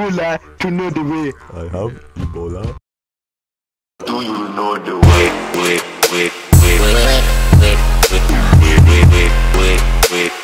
Ebola to know the way. I have Ebola. Do you know the way? Wait.